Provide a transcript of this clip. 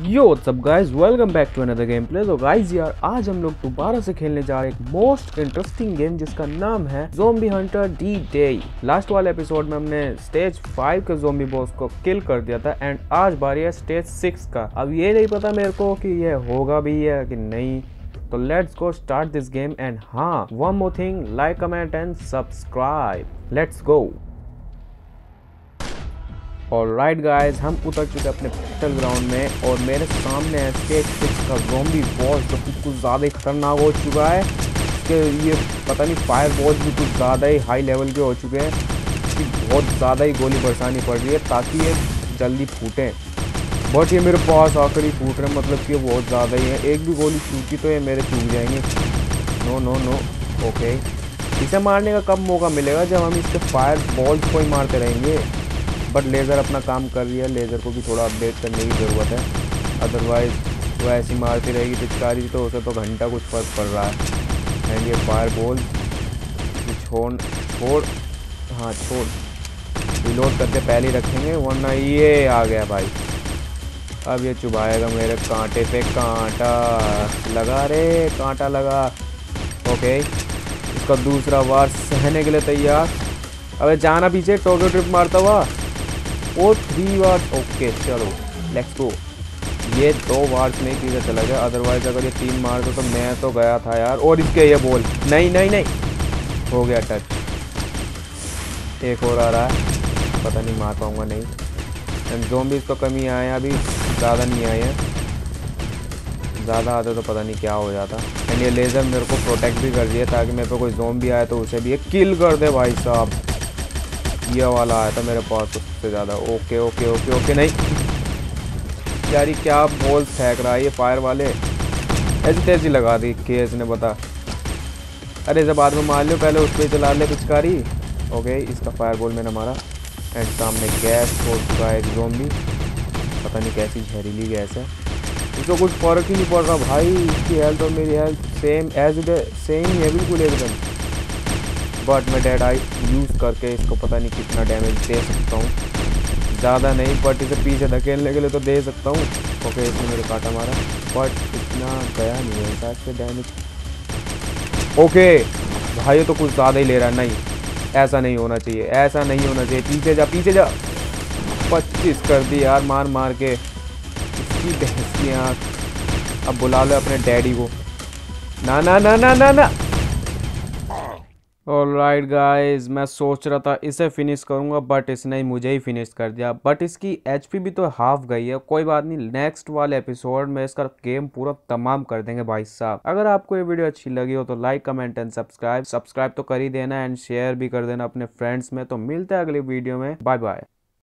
यो सब guys, welcome back to another game play. तो guys यार, आज हम लोग दोबारा से खेलने जा रहे हैं एक मोस्ट इंटरेस्टिंग गेम जिसका नाम है ज़ॉम्बी हंटर D-DAY। लास्ट वाले एपिसोड में हमने स्टेज 5 के ज़ॉम्बी बॉस को किल कर दिया था एंड आज बारी है स्टेज 6 का। अब ये नहीं पता मेरे को कि ये होगा भी है कि नहीं, तो let's go start this game. And हाँ, one more thing, like comment and subscribe. Let's go. Alright guys, हम उतर चुके अपने बैटल ग्राउंड में और मेरे सामने है स्टेज 6 का ज़ॉम्बी बॉस जो कि कुछ ज़्यादा ही खतरनाक हो चुका है। इसके ये पता नहीं फायर बॉस भी कुछ ज़्यादा ही हाई लेवल के हो चुके हैं कि बहुत ज़्यादा ही गोली बरसानी पड़ रही है ताकि ये जल्दी फूटें, बट ये मेरे पास आकर ही फूट रहे हैं। मतलब कि बहुत ज़्यादा ही है, एक भी गोली चूकी तो ये मेरे चूक जाएंगे। नो नो नो, ओके, इसे मारने का कब मौका मिलेगा जब हम इसके फायर बॉल्स को ही मारते रहेंगे। बट लेज़र अपना काम कर रही है, लेज़र को भी थोड़ा अपडेट करने की ज़रूरत है, अदरवाइज़ वो ऐसी मारती रहेगी पिचकारी तो उसे तो घंटा कुछ फर्क पड़ रहा है। एंड ये फायर बॉल छोड़ रिलोड करके पहले ही रखेंगे, वरना ये आ गया भाई। अब ये चुभाएगा मेरे कांटे पे, कांटा लगा रे, कांटा लगा। ओके, इसका दूसरा वार सहने के लिए तैयार। अबे जाना पीछे, टोक्यो ट्रिप मारता हुआ और 3 बार। ओके चलो लेट्स गो। ये 2 बार में किधर चला गया, अदरवाइज अगर ये 3 मार दो तो मैं तो गया था यार। और इसके ये बॉल नहीं हो गया टच। एक और आ रहा है, पता नहीं मार पाऊंगा नहीं। एंड ज़ॉम्बीज़ तो कम ही आए हैं अभी, ज़्यादा नहीं आए हैं, ज़्यादा आते तो पता नहीं क्या हो जाता। एंड ये लेज़र मेरे को प्रोटेक्ट भी कर दिया ताकि मेरे को कोई ज़ॉम्बी आए तो उसे भी ये किल कर दे। भाई साहब ये वाला आया था मेरे पास उससे ज़्यादा। ओके ओके ओके ओके, नहीं यार ये क्या बॉल फेंक रहा है ये फायर वाले, ऐसी तेजी लगा दी के इसने बता। अरे जब बाद में मार लो, पहले उस पर चला ले पिचकारी। ओके, इसका फायर बॉल मैंने मारा एंड सामने गैस छोड़ चुका है एक ज़ॉम्बी, पता नहीं कैसी जहरीली गैस है। इसको कुछ फर्क ही नहीं पड़ रहा भाई, इसकी हेल्थ और मेरी health same as it is, same है बिल्कुल एकदम। बट मैं डेड आई यूज़ करके इसको पता नहीं कितना डैमेज दे सकता हूँ, ज़्यादा नहीं बट इसे पीछे धकेलने के लिए तो दे सकता हूँ। ओके, इसने मेरे काटा मारा बट इतना गया नहीं है साथ से डैमेज। ओके भाई ये तो कुछ ज़्यादा ही ले रहा है, नहीं ऐसा नहीं होना चाहिए, ऐसा नहीं होना चाहिए। पीछे जा पीछे जा, 25 कर दी यार मार मार के इसकी बहस यार। अब बुला लो अपने डैडी को, ना ना ना ना ना ना। ऑलराइट गाइज, मैं सोच रहा था इसे फिनिश करूंगा बट इसने ही मुझे ही फिनिश कर दिया। बट इसकी एचपी भी तो हाफ गई है, कोई बात नहीं, नेक्स्ट वाले एपिसोड में इसका गेम पूरा तमाम कर देंगे भाई साहब। अगर आपको ये वीडियो अच्छी लगी हो तो लाइक कमेंट एंड सब्सक्राइब तो कर ही देना एंड शेयर भी कर देना अपने फ्रेंड्स में। तो मिलते हैं अगले वीडियो में, बाय बाय।